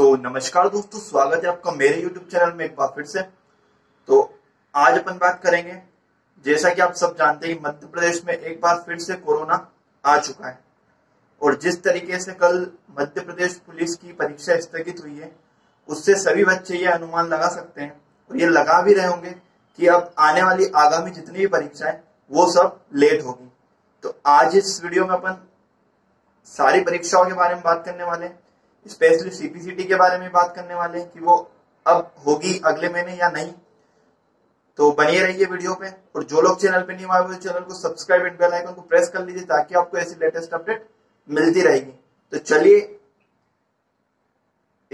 नमस्कार दोस्तों, स्वागत है आपका मेरे YouTube चैनल में एक बार फिर से। तो आज अपन बात करेंगे, जैसा कि आप सब जानते हैं, मध्य प्रदेश में एक बार फिर से कोरोना आ चुका है। और जिस तरीके से कल मध्य प्रदेश पुलिस की परीक्षा स्थगित हुई है, उससे सभी बच्चे ये अनुमान लगा सकते हैं और ये लगा भी रहे होंगे कि अब आने वाली आगामी जितनी भी परीक्षा है वो सब लेट होगी। तो आज इस वीडियो में अपन सारी परीक्षाओं के बारे में बात करने वाले हैं, स्पेशली सीपीसीटी के बारे में बात करने वाले हैं कि वो अब होगी अगले महीने या नहीं। तो बनिए रहिए वीडियो पे, और जो लोग चैनल पे नहीं आए हुए चैनल को सब्सक्राइब एंड बेल आइकन को प्रेस कर लीजिए ताकि आपको ऐसी लेटेस्ट अपडेट मिलती रहेगी। तो चलिए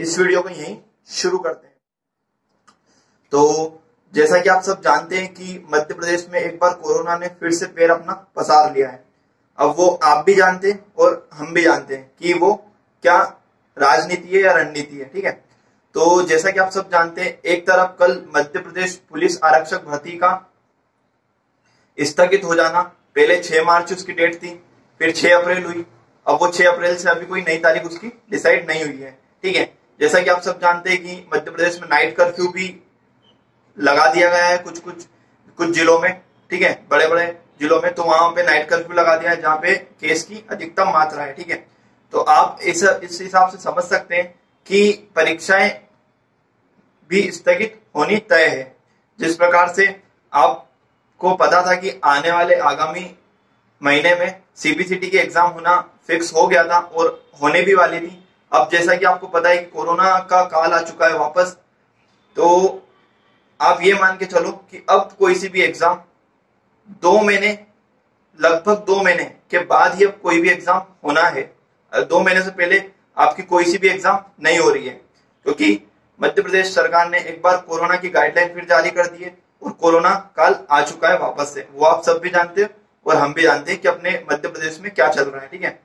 इस वीडियो को यहीं शुरू करते हैं। तो जैसा कि आप सब जानते हैं कि मध्य प्रदेश में एक बार कोरोना ने फिर से पैर अपना पसार लिया है। अब वो आप भी जानते हैं और हम भी जानते हैं कि वो क्या राजनीति है या रणनीति है, ठीक है। तो जैसा कि आप सब जानते हैं, एक तरफ कल मध्य प्रदेश पुलिस आरक्षक भर्ती का स्थगित हो जाना, पहले 6 मार्च उसकी डेट थी, फिर 6 अप्रैल हुई, अब वो 6 अप्रैल से अभी कोई नई तारीख उसकी डिसाइड नहीं हुई है, ठीक है। जैसा कि आप सब जानते हैं कि मध्य प्रदेश में नाइट कर्फ्यू भी लगा दिया गया है कुछ जिलों में, ठीक है, बड़े बड़े जिलों में। तो वहां पे नाइट कर्फ्यू लगा दिया है जहाँ पे केस की अधिकतम मात्रा है, ठीक है। तो आप इस हिसाब से समझ सकते हैं कि परीक्षाएं भी स्थगित होनी तय है। जिस प्रकार से आपको पता था कि आने वाले आगामी महीने में सीपीसीटी के एग्जाम होना फिक्स हो गया था और होने भी वाली थी। अब जैसा कि आपको पता है कि कोरोना का काल आ चुका है वापस, तो आप ये मान के चलो कि अब कोई सी भी एग्जाम लगभग दो महीने के बाद ही अब कोई भी एग्जाम होना है। 2 महीने से पहले आपकी कोई सी भी एग्जाम नहीं हो रही है, क्योंकि मध्य प्रदेश सरकार ने एक बार कोरोना की गाइडलाइन फिर जारी कर दी है और कोरोना काल आ चुका है वापस से। वो आप सब भी जानते हैं और हम भी जानते हैं कि अपने मध्य प्रदेश में क्या चल रहा है, ठीक है।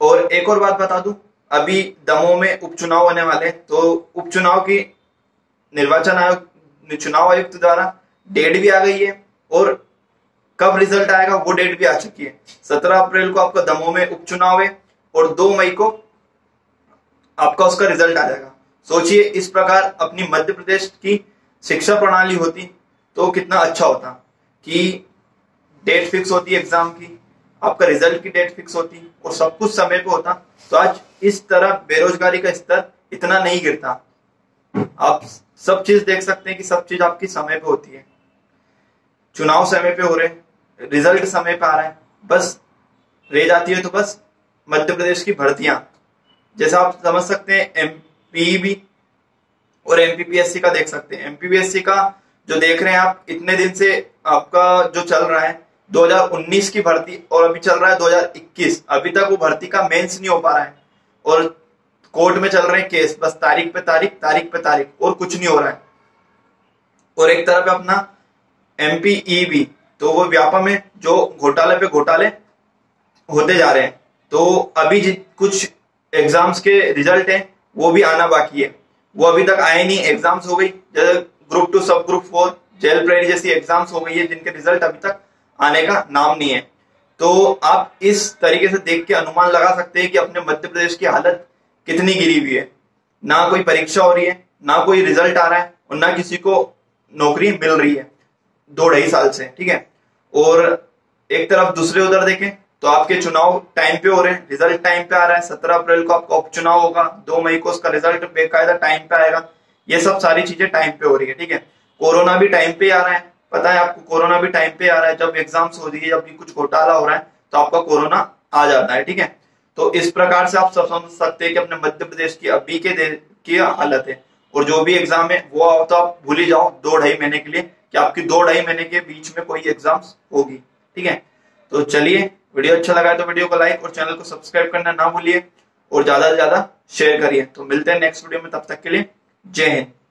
और एक और बात बता दूं, अभी दमोह में उपचुनाव होने वाले हैं, तो उपचुनाव की चुनाव आयुक्त द्वारा डेट भी आ गई है और कब रिजल्ट आएगा वो डेट भी आ चुकी है। 17 अप्रैल को आपका दमोह में उपचुनाव है और 2 मई को आपका उसका रिजल्ट आ जाएगा। सोचिए, इस प्रकार अपनी मध्य प्रदेश की शिक्षा प्रणाली होती तो कितना अच्छा होता कि डेट फिक्स होती एग्जाम की, आपका रिजल्ट की डेट फिक्स होती और सब कुछ समय पे होता, तो आज इस तरह बेरोजगारी का स्तर इतना नहीं गिरता। आप सब चीज देख सकते हैं कि सब चीज आपकी समय पे होती है, चुनाव समय पे हो रहे, रिजल्ट समय पे आ रहा है, बस रह जाती है तो बस मध्य प्रदेश की भर्तियां। जैसा आप समझ सकते हैं, एमपीपीएससी और एमपीपीएससी का देख सकते हैं। एमपीपीएससी का जो देख रहे हैं आप, इतने दिन से आपका जो चल रहा है 2019 की भर्ती, और अभी चल रहा है 2021, अभी तक वो भर्ती का मेंस नहीं हो पा रहा है और कोर्ट में चल रहे हैं केस, बस तारीख पे तारीख और कुछ नहीं हो रहा है। और एक तरफ अपना एमपीईबी, तो वो व्यापम है जो घोटाले पे घोटाले होते जा रहे हैं। तो अभी कुछ एग्जाम्स के रिजल्ट हैं वो भी आना बाकी है, वो अभी तक आए नहीं। एग्जाम्स हो गई जैसे ग्रुप 2, सब ग्रुप 4, जेल प्रेरी जैसी एग्जाम्स हो गई है जिनके रिजल्ट अभी तक आने का नाम नहीं है। तो आप इस तरीके से देख के अनुमान लगा सकते हैं कि अपने मध्य प्रदेश की हालत कितनी गिरी हुई है। ना कोई परीक्षा हो रही है, ना कोई रिजल्ट आ रहा है और ना किसी को नौकरी मिल रही है 2-2.5 साल से, ठीक है। और एक तरफ दूसरे उधर देखें तो आपके चुनाव टाइम पे हो रहे हैं, रिजल्ट टाइम पे आ रहा है। 17 अप्रैल को आपका उपचुनाव होगा, 2 मई को उसका रिजल्ट बेकायदा टाइम पे आएगा। ये सब सारी चीजें टाइम पे हो रही है, ठीक है। कोरोना भी टाइम पे आ रहा है, पता है आपको, कोरोना भी टाइम पे आ रहा है। जब एग्जाम्स हो रही है, जब भी कुछ घोटाला हो रहा है तो आपका कोरोना आ जाता है, ठीक है। तो इस प्रकार से आप सब समझ सकते हैं कि अपने मध्य प्रदेश की अभी की हालत है। और जो भी एग्जाम है वो तो आप भूल ही जाओ 2-2.5 महीने के लिए, कि आपकी 2-2.5 महीने के बीच में कोई एग्जाम्स होगी, ठीक है। तो चलिए, वीडियो अच्छा लगा तो वीडियो को लाइक और चैनल को सब्सक्राइब करना ना भूलिए और ज्यादा से ज्यादा शेयर करिए। तो मिलते हैं नेक्स्ट वीडियो में, तब तक के लिए जय हिंद।